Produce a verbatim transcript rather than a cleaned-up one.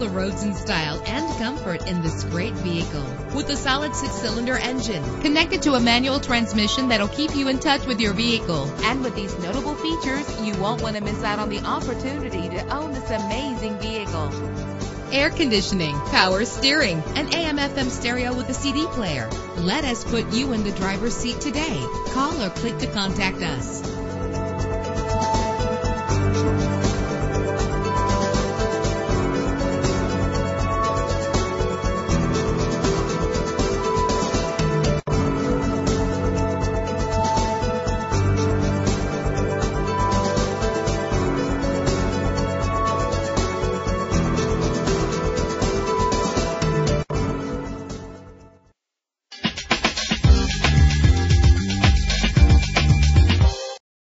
the roads in style and comfort in this great vehicle. With a solid six-cylinder engine connected to a manual transmission that'll keep you in touch with your vehicle. And with these notable features, you won't want to miss out on the opportunity to own this amazing vehicle. Air conditioning, power steering, an A M F M stereo with a C D player. Let us put you in the driver's seat today. Call or click to contact us.